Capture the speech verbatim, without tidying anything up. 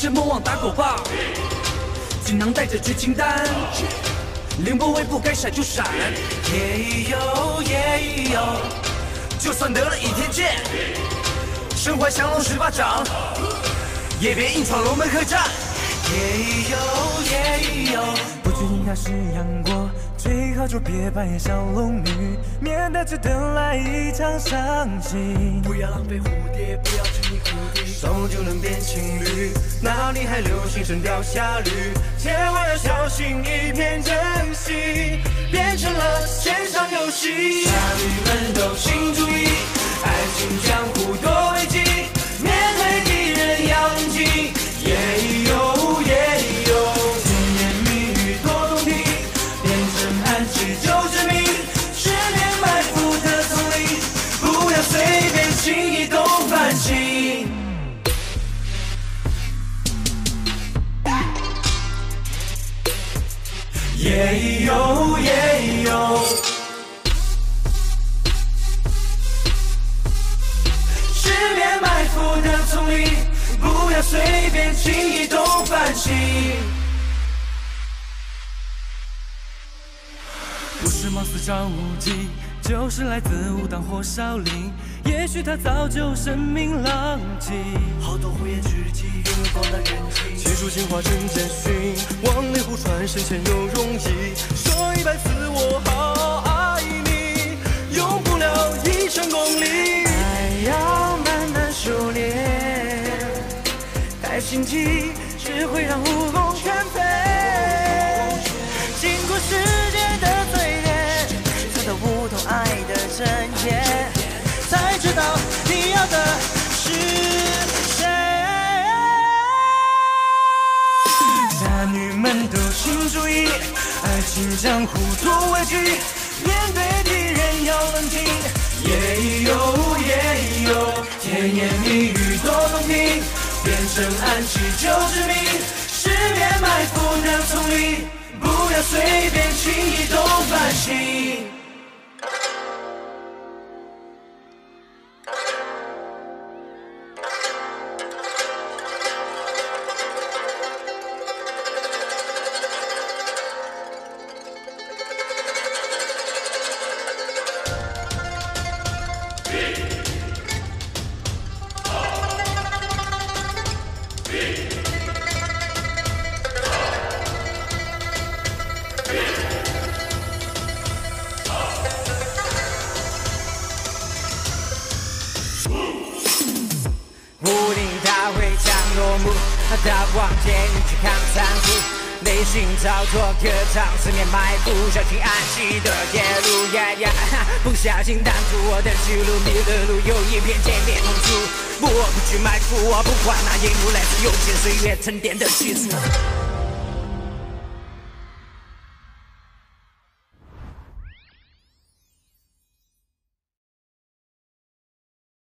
是莫忘打狗棒，锦囊带着绝情丹，凌波微步该闪就闪。耶呦耶呦，就算得了倚天剑，身怀降龙十八掌，也别硬闯龙门客栈。耶呦耶呦，不确定他是杨过，最好就别扮演小龙女，免得只等来一场伤心。不要浪费蝴蝶，不要沉迷蝴蝶，手就能变情侣，哪里还流行神雕侠侣？千万要小心一片真心，变成了线上游戏。侠侣们都请注意，爱情江湖多危机，面对敌人要冷静。耶呦耶呦，甜言蜜语多动听，变成暗示就致命，十面埋伏的丛林，不要随便轻易动凡情。 耶呦耶呦，十面埋伏的丛林，不要随便轻易动凡心。不是貌似张无忌，就是来自武当火少林。也许他早就声名狼藉，好多胡言之极，拥有广大人气。 书情话真简讯，望里湖船深浅又容易。说一百次我好爱你，用不了一生功力。爱要慢慢收敛，太心急只会让武功全废。经过时间的淬炼，才懂不同爱的真切，才知道你要的是。 侠女们都请注意，爱情江湖多危机，面对敌人要冷静。耶呦耶呦，甜言蜜语多动听，变成暗示就致命，十面埋伏的丛林，不要随便轻易动凡心。 逃脱歌唱，四面埋伏，小心安息的夜路呀呀！不小心挡住我的去路，迷了路又一片千面红烛。我不去埋伏，我不管那一幕来自悠闲岁月沉淀的气质。